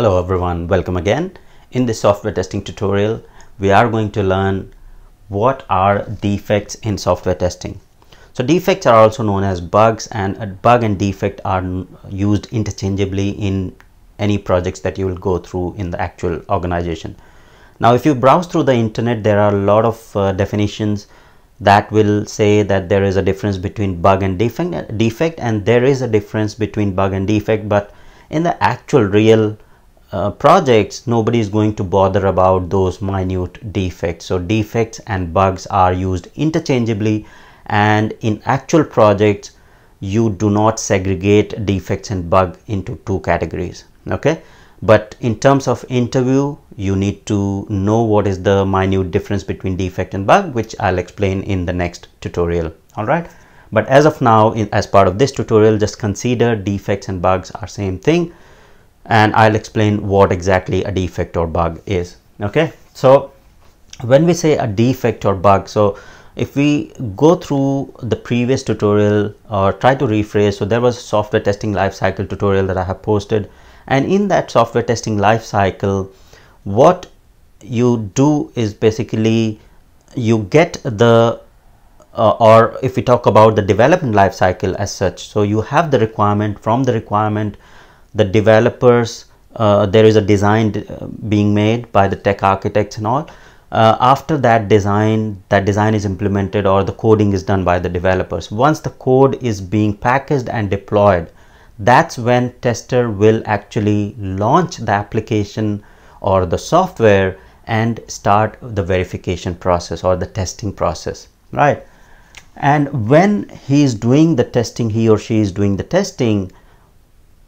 Hello everyone, welcome again. In this software testing tutorial, we are going to learn what are defects in software testing. So defects are also known as bugs, and a bug and defect are used interchangeably in any projects that you will go through in the actual organization. Now if you browse through the internet, there are a lot of definitions that will say that there is a difference between bug and defect, and there is a difference between bug and defect, but in the actual real projects, nobody is going to bother about those minute defects. So defects and bugs are used interchangeably, and in actual projects you do not segregate defects and bug into two categories, okay? But in terms of interview, you need to know what is the minute difference between defect and bug, which I'll explain in the next tutorial. All right, but as of now, as part of this tutorial, just consider defects and bugs are same thing, and I'll explain what exactly a defect or bug is, okay? So when we say a defect or bug, so if we go through the previous tutorial or try to rephrase, so there was a software testing lifecycle tutorial that I have posted, and in that software testing lifecycle, what you do is basically you get the or if we talk about the development lifecycle as such, so you have the requirement. From the requirement, the developers, there is a design being made by the tech architects and all. After that design is implemented, or the coding is done by the developers. Once the code is being packaged and deployed, that's when tester will actually launch the application or the software and start the verification process or the testing process, right? And when he is doing the testing, he or she is doing the testing,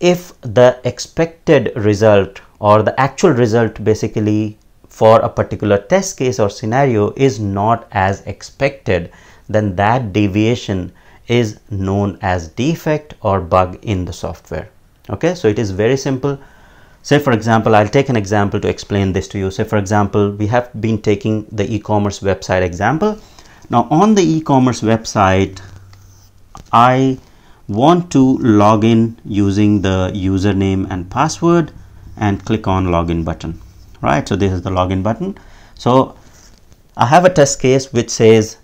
if the expected result or the actual result basically for a particular test case or scenario is not as expected, then that deviation is known as defect or bug in the software, okay? So it is very simple. Say for example, I'll take an example to explain this to you. Say for example, we have been taking the e-commerce website example. Now on the e-commerce website, I want to log in using the username and password and click on login button, right? So this is the login button. So I have a test case which says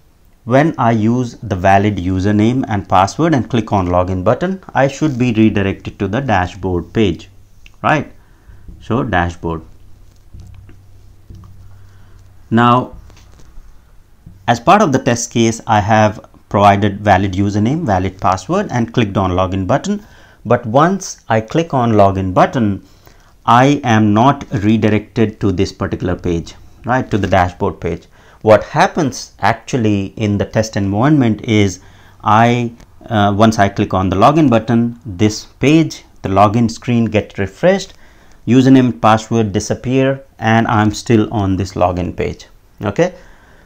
when I use the valid username and password and click on login button, I should be redirected to the dashboard page, right? So dashboard. Now as part of the test case, I have provided valid username, valid password, and clicked on login button. But once I click on login button, I am not redirected to this particular page, right, to the dashboard page. What happens actually in the test environment is once I click on the login button, this page, the login screen gets refreshed, username and password disappear, and I'm still on this login page, okay?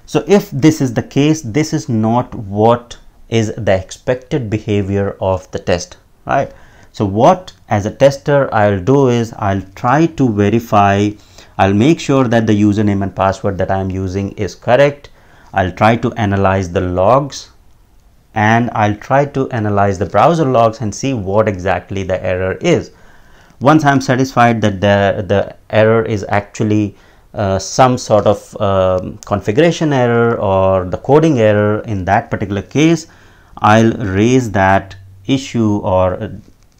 So if this is the case, this is not what is the expected behavior of the test, right? So what as a tester I'll do is I'll try to verify, I'll make sure that the username and password that I'm using is correct. I'll try to analyze the logs, and I'll try to analyze the browser logs and see what exactly the error is. Once I'm satisfied that the error is actually some sort of configuration error or the coding error in that particular case, I'll raise that issue or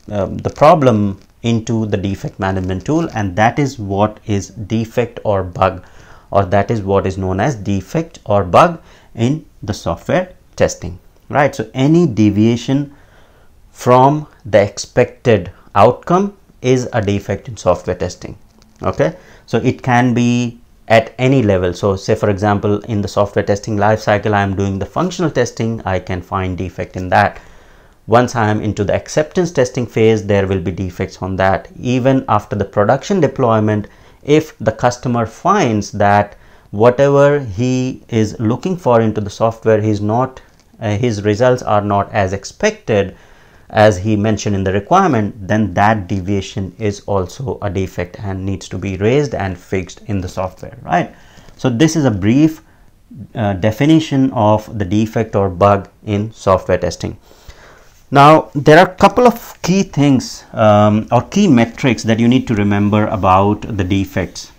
the problem into the defect management tool, and that is what is defect or bug, or that is what is known as defect or bug in the software testing, right? So any deviation from the expected outcome is a defect in software testing, okay? So it can be at any level. So say for example, in the software testing lifecycle, I am doing the functional testing, I can find defect in that. Once I am into the acceptance testing phase, there will be defects on that. Even after the production deployment, if the customer finds that whatever he is looking for into the software, his results are not as expected as he mentioned in the requirement, then that deviation is also a defect and needs to be raised and fixed in the software, right? So this is a brief definition of the defect or bug in software testing. Now, there are a couple of key things or key metrics that you need to remember about the defects.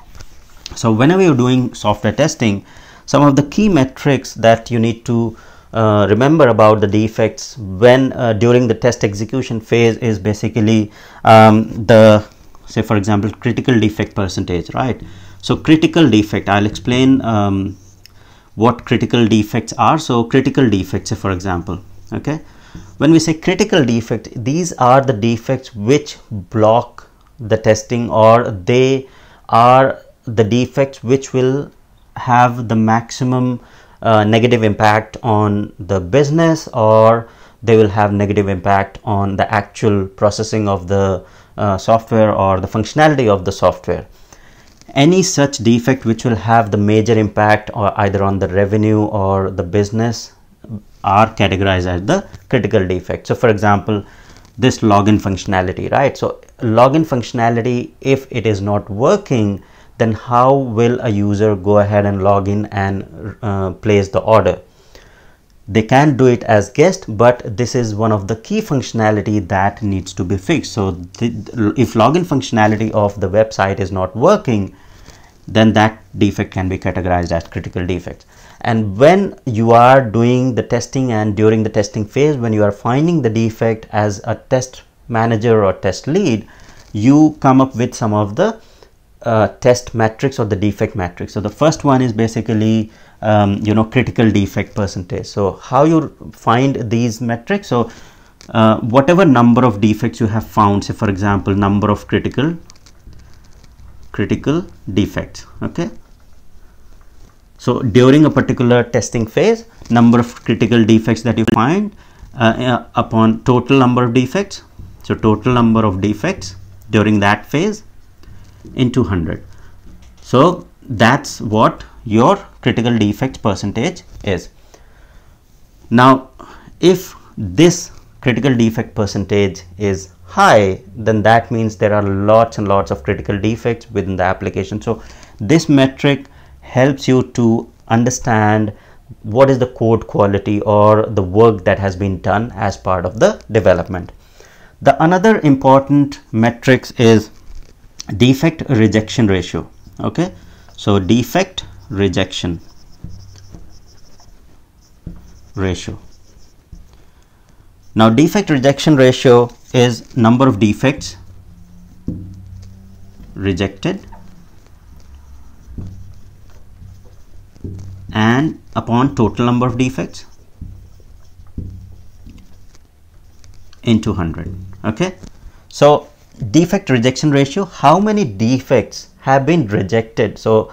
So whenever you're doing software testing, some of the key metrics that you need to remember about the defects when during the test execution phase is basically say, for example, critical defect percentage, right? So critical defect, I'll explain what critical defects are. So critical defects, say for example, okay, when we say critical defect, these are the defects which block the testing, or they are the defects which will have the maximum negative impact on the business, or they will have negative impact on the actual processing of the software or the functionality of the software. Any such defect which will have the major impact or either on the revenue or the business are categorized as the critical defect. So for example, this login functionality, right? So login functionality, if it is not working, then how will a user go ahead and log in and place the order? They can do it as guest, but this is one of the key functionality that needs to be fixed. So if login functionality of the website is not working, then that defect can be categorized as critical defect. And when you are doing the testing and during the testing phase, when you are finding the defect as a test manager or test lead, you come up with some of the test matrix or the defect matrix. So the first one is basically critical defect percentage. So how you find these metrics? So whatever number of defects you have found, say for example, number of critical defects, okay. So during a particular testing phase, number of critical defects that you find upon total number of defects. So total number of defects during that phase into 100. So that's what your critical defect percentage is. Now, if this critical defect percentage is high, then that means there are lots and lots of critical defects within the application. So this metric helps you to understand what is the code quality or the work that has been done as part of the development. The another important metrics is defect rejection ratio, okay. So defect rejection ratio. Now defect rejection ratio is number of defects rejected and upon total number of defects into 100, okay. So defect rejection ratio, how many defects have been rejected? So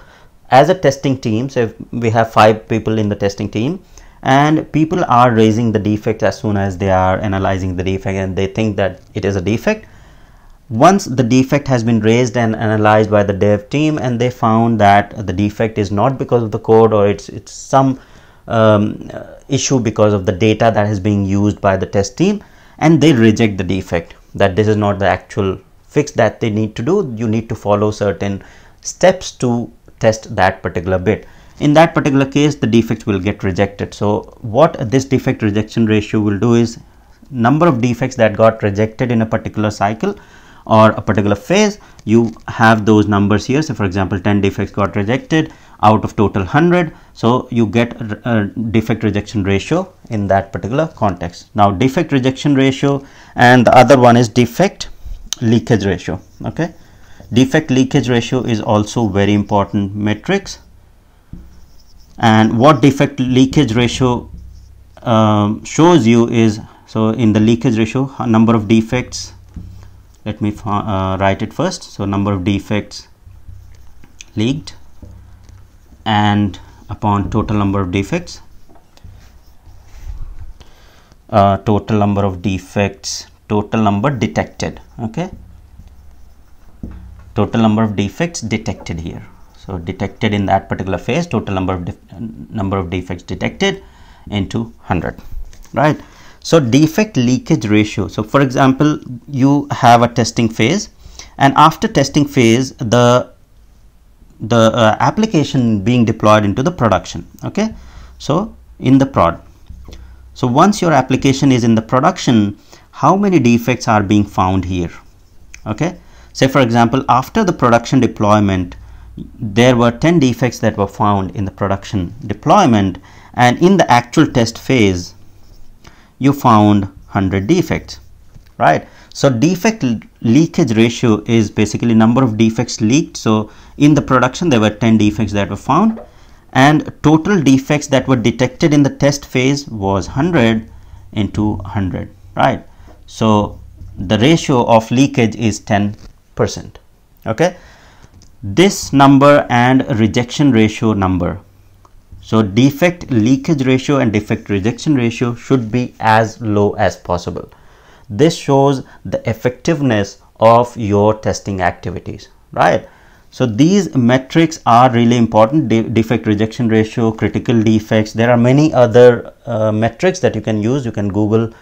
as a testing team, so if we have 5 people in the testing team and people are raising the defect as soon as they are analyzing the defect and they think that it is a defect. Once the defect has been raised and analyzed by the dev team and they found that the defect is not because of the code, or it's some issue because of the data that is being used by the test team, and they reject the defect, that this is not the actual fix that they need to do. You need to follow certain steps to test that particular bit. In that particular case, the defects will get rejected. So what this defect rejection ratio will do is number of defects that got rejected in a particular cycle or a particular phase. You have those numbers here. So for example, 10 defects got rejected out of total 100. So you get a defect rejection ratio in that particular context. Now defect rejection ratio, and the other one is defect leakage ratio, okay. Defect leakage ratio is also very important metrics. And what defect leakage ratio shows you is, so in the leakage ratio, number of defects, let me write it first. So number of defects leaked and upon total number of defects, total number of defects, total number detected, okay. Total number of defects detected here. So detected in that particular phase, total number of defects detected into 100, right? So defect leakage ratio. So for example, you have a testing phase, and after testing phase, the application being deployed into the production, okay. So in the prod. So once your application is in the production, how many defects are being found here. Okay, say for example, after the production deployment, there were 10 defects that were found in the production deployment, and in the actual test phase you found 100 defects, right? So defect leakage ratio is basically number of defects leaked. So in the production there were 10 defects that were found, and total defects that were detected in the test phase was 100 into 100, right? So the ratio of leakage is 10%. Okay, this number and rejection ratio number, so defect leakage ratio and defect rejection ratio should be as low as possible. This shows the effectiveness of your testing activities, right? So these metrics are really important. Defect rejection ratio, critical defects, there are many other metrics that you can use. You can Google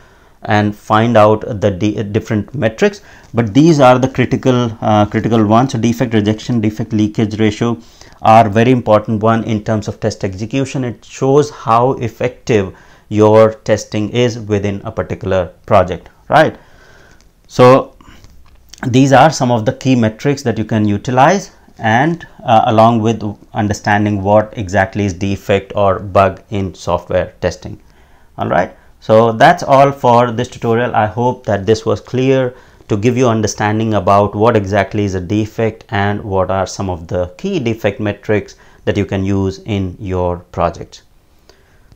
and find out the different metrics, but these are the critical ones. So defect rejection, defect leakage ratio are very important one in terms of test execution. It shows how effective your testing is within a particular project, right? So these are some of the key metrics that you can utilize, and along with understanding what exactly is defect or bug in software testing. All right, so that's all for this tutorial. I hope that this was clear to give you understanding about what exactly is a defect and what are some of the key defect metrics that you can use in your project.